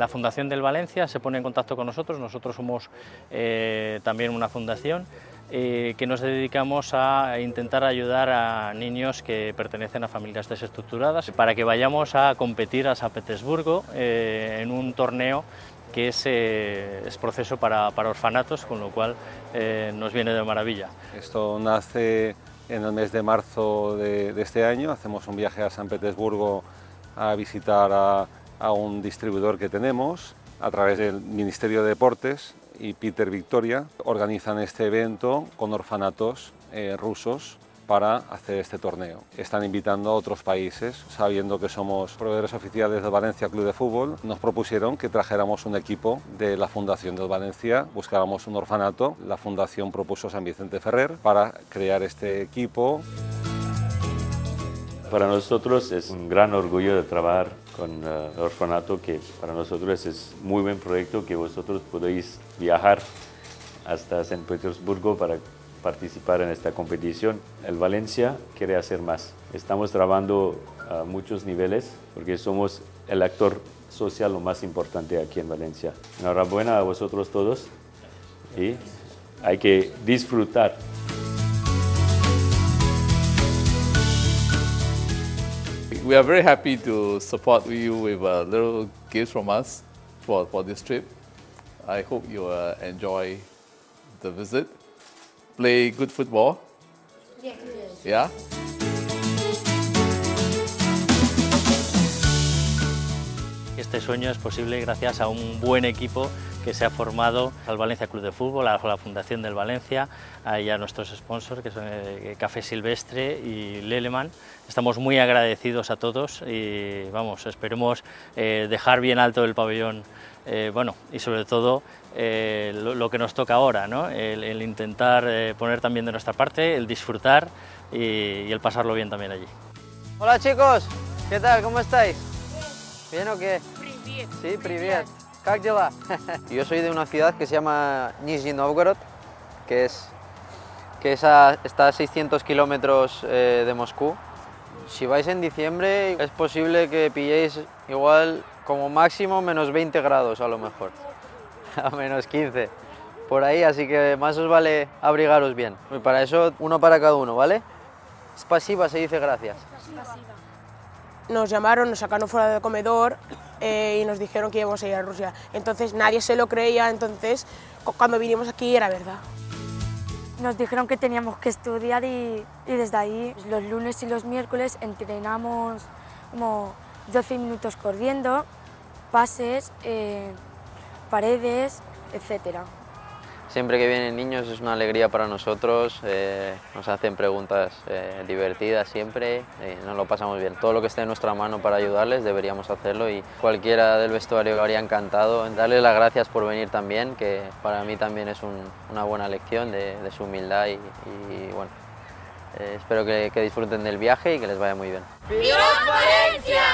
La Fundación del Valencia se pone en contacto con nosotros. Nosotros somos también una fundación que nos dedicamos a intentar ayudar a niños que pertenecen a familias desestructuradas para que vayamos a competir a San Petersburgo en un torneo que es proceso para orfanatos, con lo cual nos viene de maravilla. Esto nace en el mes de marzo de este año. Hacemos un viaje a San Petersburgo a visitar a un distribuidor que tenemos a través del Ministerio de Deportes y Peter Victoria. Organizan este evento con orfanatos rusos para hacer este torneo. Están invitando a otros países, sabiendo que somos proveedores oficiales del Valencia Club de Fútbol. Nos propusieron que trajéramos un equipo de la Fundación del Valencia, buscábamos un orfanato. La Fundación propuso San Vicente Ferrer para crear este equipo. Para nosotros es un gran orgullo de trabajar con el orfanato, que para nosotros es muy buen proyecto, que vosotros podéis viajar hasta San Petersburgo para participar en esta competición. El Valencia quiere hacer más. Estamos trabajando a muchos niveles porque somos el actor social lo más importante aquí en Valencia. Enhorabuena a vosotros todos y hay que disfrutar. We are very happy to support you with a little gift from us for this trip. I hope you enjoy the visit. Play good football? Yes. Yeah? Este sueño es posible gracias a un buen equipo que se ha formado, al Valencia Club de Fútbol, a la Fundación del Valencia y a nuestros sponsors, que son Café Silvestre y Leleman. Estamos muy agradecidos a todos y vamos, esperemos dejar bien alto el pabellón, bueno, y sobre todo lo que nos toca ahora, ¿no? El intentar poner también de nuestra parte, el disfrutar y el pasarlo bien también allí. Hola chicos, ¿qué tal? ¿Cómo estáis? ¿Bien o qué? Привет. Sí, привет. ¿Cómo estás? Yo soy de una ciudad que se llama Nizhny Novgorod, que está a 600 kilómetros de Moscú. Si vais en diciembre es posible que pilléis igual como máximo menos 20 grados a lo mejor, a menos 15, por ahí, así que más os vale abrigaros bien. Y para eso uno para cada uno, ¿vale? Es pasiva, se dice gracias. Nos llamaron, nos sacaron fuera del comedor y nos dijeron que íbamos a ir a Rusia. Entonces nadie se lo creía, entonces cuando vinimos aquí era verdad. Nos dijeron que teníamos que estudiar y desde ahí los lunes y los miércoles entrenamos como 12 minutos corriendo, pases, paredes, etc. Siempre que vienen niños es una alegría para nosotros, nos hacen preguntas divertidas siempre, nos lo pasamos bien. Todo lo que esté en nuestra mano para ayudarles deberíamos hacerlo y cualquiera del vestuario que habría encantado. Darles las gracias por venir también, que para mí también es una buena lección de su humildad y bueno, espero que disfruten del viaje y que les vaya muy bien. ¡Viva Valencia!